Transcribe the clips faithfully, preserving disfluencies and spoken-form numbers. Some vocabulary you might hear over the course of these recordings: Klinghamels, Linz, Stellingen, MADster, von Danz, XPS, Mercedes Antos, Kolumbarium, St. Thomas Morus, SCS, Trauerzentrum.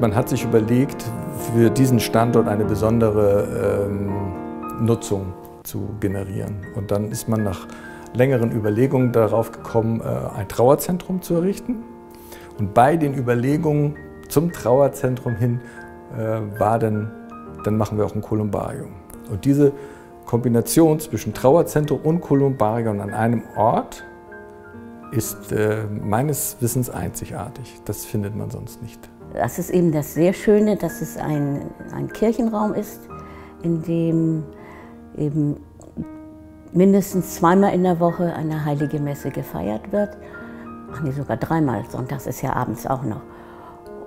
Man hat sich überlegt, für diesen Standort eine besondere ähm, Nutzung zu generieren. Und dann ist man nach längeren Überlegungen darauf gekommen, äh, ein Trauerzentrum zu errichten. Und bei den Überlegungen zum Trauerzentrum hin äh, war dann, dann machen wir auch ein Kolumbarium. Und diese Kombination zwischen Trauerzentrum und Kolumbarium an einem Ort ist äh, meines Wissens einzigartig. Das findet man sonst nicht. Das ist eben das sehr Schöne, dass es ein, ein Kirchenraum ist, in dem eben mindestens zweimal in der Woche eine heilige Messe gefeiert wird. Ach nee, sogar dreimal, sonntags ist ja abends auch noch.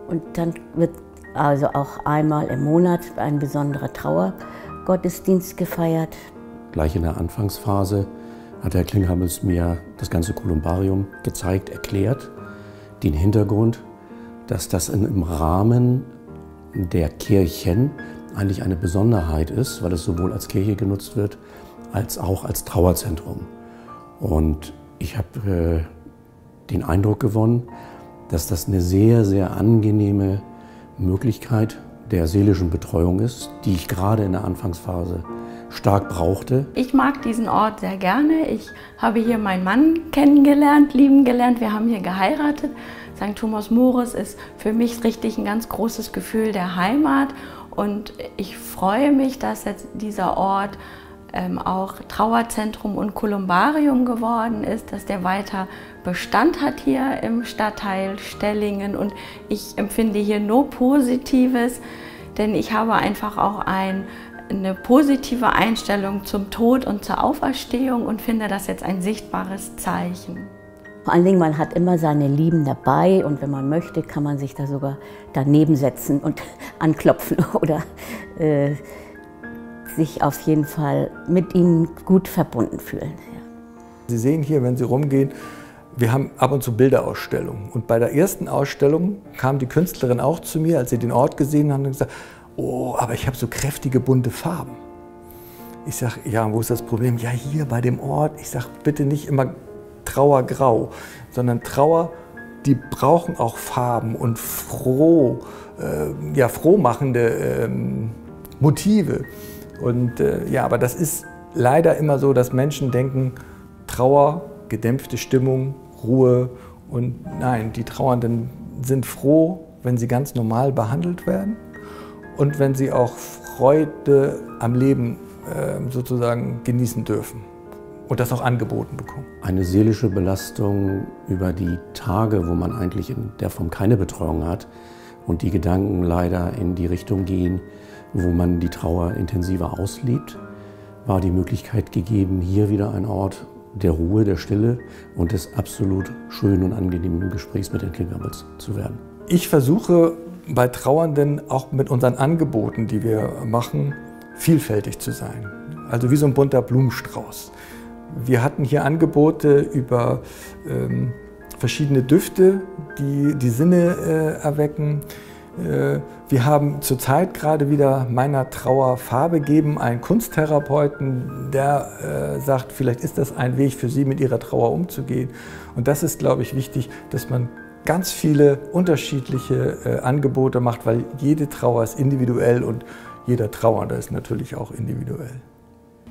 Und dann wird also auch einmal im Monat ein besonderer Trauergottesdienst gefeiert. Gleich in der Anfangsphase hat Herr Klinghamels mir das ganze Kolumbarium gezeigt, erklärt, den Hintergrund, dass das in, im Rahmen der Kirchen eigentlich eine Besonderheit ist, weil es sowohl als Kirche genutzt wird, als auch als Trauerzentrum. Und ich habe äh, den Eindruck gewonnen, dass das eine sehr, sehr angenehme Möglichkeit der seelischen Betreuung ist, die ich gerade in der Anfangsphase stark brauchte. Ich mag diesen Ort sehr gerne. Ich habe hier meinen Mann kennengelernt, lieben gelernt. Wir haben hier geheiratet. Sankt Thomas Morus ist für mich richtig ein ganz großes Gefühl der Heimat. Und ich freue mich, dass jetzt dieser Ort ähm, auch Trauerzentrum und Kolumbarium geworden ist, dass der weiter Bestand hat hier im Stadtteil Stellingen. Und ich empfinde hier nur Positives, denn ich habe einfach auch ein eine positive Einstellung zum Tod und zur Auferstehung und finde das jetzt ein sichtbares Zeichen. Vor allen Dingen, man hat immer seine Lieben dabei und wenn man möchte, kann man sich da sogar daneben setzen und anklopfen oder äh, sich auf jeden Fall mit ihnen gut verbunden fühlen. Ja. Sie sehen hier, wenn Sie rumgehen, wir haben ab und zu Bilderausstellungen. Und bei der ersten Ausstellung kam die Künstlerin auch zu mir, als sie den Ort gesehen hat und gesagt, oh, aber ich habe so kräftige, bunte Farben. Ich sage, ja, wo ist das Problem? Ja, hier bei dem Ort. Ich sage, bitte nicht immer Trauergrau, sondern Trauer, die brauchen auch Farben und froh, äh, ja, frohmachende äh, Motive. Und äh, ja, aber das ist leider immer so, dass Menschen denken, Trauer, gedämpfte Stimmung, Ruhe. Und nein, die Trauernden sind froh, wenn sie ganz normal behandelt werden. Und wenn sie auch Freude am Leben äh, sozusagen genießen dürfen und das auch angeboten bekommen. Eine seelische Belastung über die Tage, wo man eigentlich in der Form keine Betreuung hat und die Gedanken leider in die Richtung gehen, wo man die Trauer intensiver auslebt, war die Möglichkeit gegeben, hier wieder ein Ort der Ruhe, der Stille und des absolut schönen und angenehmen Gesprächs mit den Klingamels zu werden. Ich versuche, bei Trauernden auch mit unseren Angeboten, die wir machen, vielfältig zu sein. Also wie so ein bunter Blumenstrauß. Wir hatten hier Angebote über ähm, verschiedene Düfte, die die Sinne äh, erwecken. Äh, wir haben zurzeit gerade wieder meiner Trauer Farbe geben, einen Kunsttherapeuten, der äh, sagt, vielleicht ist das ein Weg für Sie, mit Ihrer Trauer umzugehen. Und das ist, glaube ich, wichtig, dass man ganz viele unterschiedliche äh, Angebote macht, weil jede Trauer ist individuell und jeder Trauernde ist natürlich auch individuell.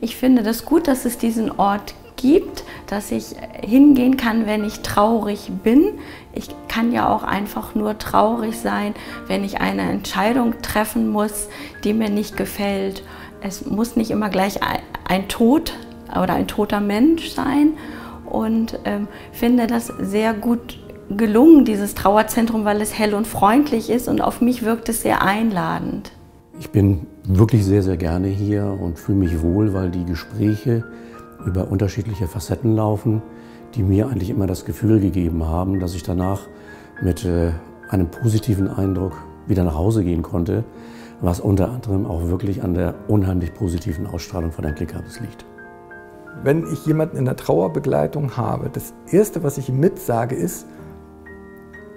Ich finde das gut, dass es diesen Ort gibt, dass ich hingehen kann, wenn ich traurig bin. Ich kann ja auch einfach nur traurig sein, wenn ich eine Entscheidung treffen muss, die mir nicht gefällt. Es muss nicht immer gleich ein, ein Tod oder ein toter Mensch sein und ähm, finde das sehr gut gelungen, dieses Trauerzentrum, weil es hell und freundlich ist und auf mich wirkt es sehr einladend. Ich bin wirklich sehr, sehr gerne hier und fühle mich wohl, weil die Gespräche über unterschiedliche Facetten laufen, die mir eigentlich immer das Gefühl gegeben haben, dass ich danach mit äh, einem positiven Eindruck wieder nach Hause gehen konnte, was unter anderem auch wirklich an der unheimlich positiven Ausstrahlung von Herrn Klinghamels liegt. Wenn ich jemanden in der Trauerbegleitung habe, das Erste, was ich ihm mitsage, ist,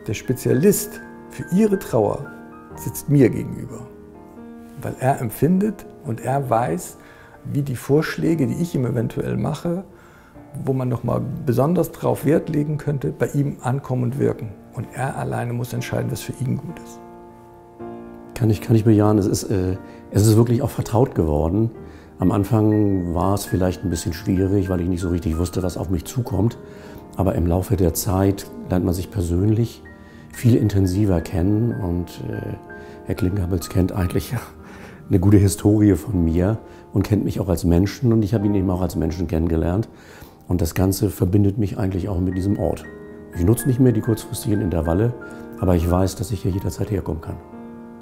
der Spezialist für Ihre Trauer sitzt mir gegenüber, weil er empfindet und er weiß, wie die Vorschläge, die ich ihm eventuell mache, wo man nochmal besonders drauf Wert legen könnte, bei ihm ankommen und wirken. Und er alleine muss entscheiden, was für ihn gut ist. Kann ich, kann ich bejahen. Es ist, äh, es ist wirklich auch vertraut geworden. Am Anfang war es vielleicht ein bisschen schwierig, weil ich nicht so richtig wusste, was auf mich zukommt. Aber im Laufe der Zeit lernt man sich persönlich viel intensiver kennen. Und äh, Herr Klinghabels kennt eigentlich eine gute Historie von mir und kennt mich auch als Menschen. Und ich habe ihn eben auch als Menschen kennengelernt. Und das Ganze verbindet mich eigentlich auch mit diesem Ort. Ich nutze nicht mehr die kurzfristigen Intervalle, aber ich weiß, dass ich hier jederzeit herkommen kann.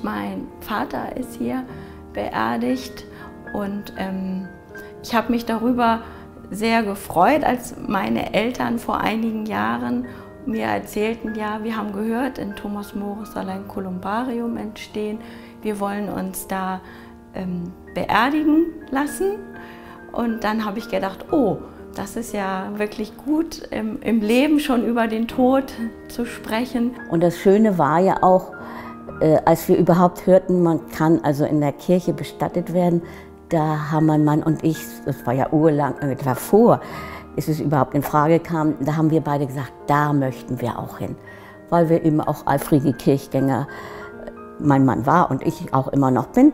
Mein Vater ist hier beerdigt. Und ähm, ich habe mich darüber sehr gefreut, als meine Eltern vor einigen Jahren mir erzählten, ja, wir haben gehört, in Thomas Morus soll ein Kolumbarium entstehen. Wir wollen uns da ähm, beerdigen lassen. Und dann habe ich gedacht, oh, das ist ja wirklich gut, im, im Leben schon über den Tod zu sprechen. Und das Schöne war ja auch, äh, als wir überhaupt hörten, man kann also in der Kirche bestattet werden, da haben mein Mann und ich, das war ja urlang, davor, ist es überhaupt in Frage kam, da haben wir beide gesagt, da möchten wir auch hin. Weil wir eben auch eifrige Kirchgänger, mein Mann war und ich auch immer noch bin.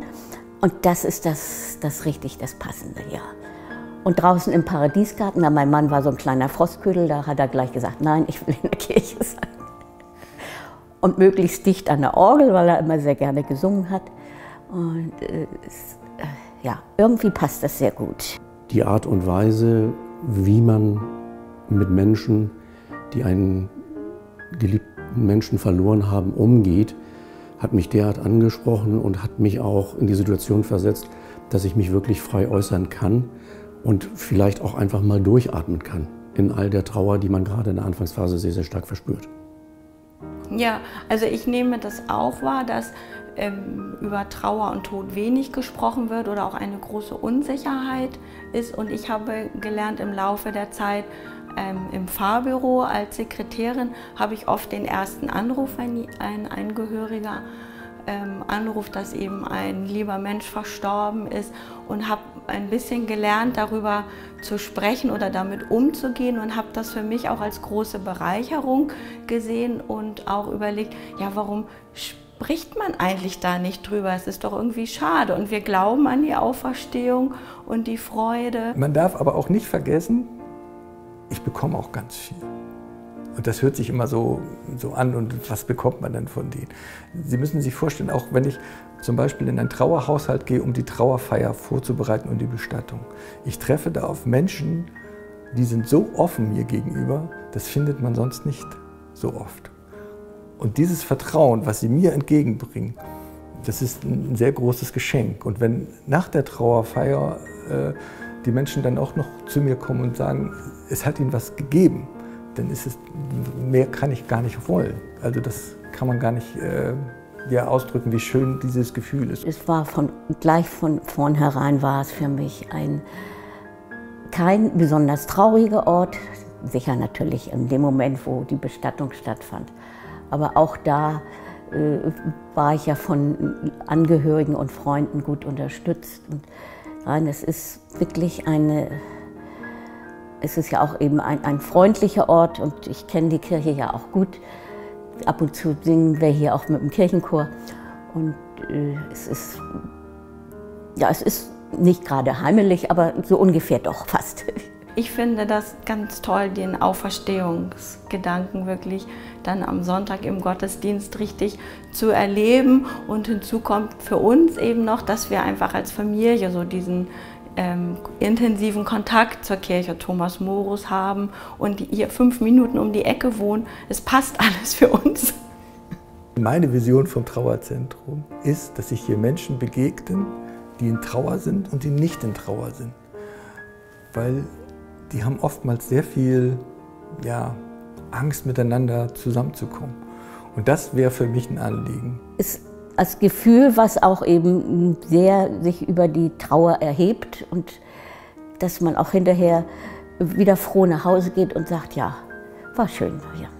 Und das ist das, das richtig das Passende, ja. Und draußen im Paradiesgarten, da mein Mann war so ein kleiner Frostködel, da hat er gleich gesagt, nein, ich will in der Kirche sein. Und möglichst dicht an der Orgel, weil er immer sehr gerne gesungen hat. Und äh, es, äh, ja, irgendwie passt das sehr gut. Die Art und Weise, wie man mit Menschen, die einen geliebten Menschen verloren haben, umgeht, hat mich derart angesprochen und hat mich auch in die Situation versetzt, dass ich mich wirklich frei äußern kann und vielleicht auch einfach mal durchatmen kann in all der Trauer, die man gerade in der Anfangsphase sehr, sehr stark verspürt. Ja, also ich nehme das auch wahr, dass ähm, über Trauer und Tod wenig gesprochen wird oder auch eine große Unsicherheit ist. Und ich habe gelernt im Laufe der Zeit, ähm, im Pfarrbüro als Sekretärin habe ich oft den ersten Anruf, wenn ein, ein Angehöriger ähm, anruft, dass eben ein lieber Mensch verstorben ist, und habe ein bisschen gelernt, darüber zu sprechen oder damit umzugehen, und habe das für mich auch als große Bereicherung gesehen und auch überlegt, ja, warum spricht man eigentlich da nicht drüber? Es ist doch irgendwie schade, und wir glauben an die Auferstehung und die Freude. Man darf aber auch nicht vergessen, ich bekomme auch ganz viel. Und das hört sich immer so, so an, und was bekommt man dann von denen? Sie müssen sich vorstellen, auch wenn ich zum Beispiel in einen Trauerhaushalt gehe, um die Trauerfeier vorzubereiten und die Bestattung. Ich treffe da auf Menschen, die sind so offen mir gegenüber, das findet man sonst nicht so oft. Und dieses Vertrauen, was sie mir entgegenbringen, das ist ein sehr großes Geschenk. Und wenn nach der Trauerfeier äh, die Menschen dann auch noch zu mir kommen und sagen, es hat ihnen was gegeben, dann ist es, mehr kann ich gar nicht wollen. Also das kann man gar nicht äh, ja, ausdrücken, wie schön dieses Gefühl ist. Es war von, gleich von vornherein war es für mich ein, kein besonders trauriger Ort. Sicher natürlich in dem Moment, wo die Bestattung stattfand. Aber auch da äh, war ich ja von Angehörigen und Freunden gut unterstützt. Und nein, es ist wirklich eine... Es ist ja auch eben ein, ein freundlicher Ort, und ich kenne die Kirche ja auch gut. Ab und zu singen wir hier auch mit dem Kirchenchor. Und äh, es ist, ja, es ist nicht gerade heimelig, aber so ungefähr doch fast. Ich finde das ganz toll, den Auferstehungsgedanken wirklich dann am Sonntag im Gottesdienst richtig zu erleben. Und hinzu kommt für uns eben noch, dass wir einfach als Familie so diesen Ähm, intensiven Kontakt zur Kirche Thomas Morus haben und die hier fünf Minuten um die Ecke wohnen. Es passt alles für uns. Meine Vision vom Trauerzentrum ist, dass sich hier Menschen begegnen, die in Trauer sind und die nicht in Trauer sind. Weil die haben oftmals sehr viel ja, Angst, miteinander zusammenzukommen. Und das wäre für mich ein Anliegen. Es Das Gefühl, was auch eben sehr sich über die Trauer erhebt, und dass man auch hinterher wieder froh nach Hause geht und sagt, ja, war schön. Ja.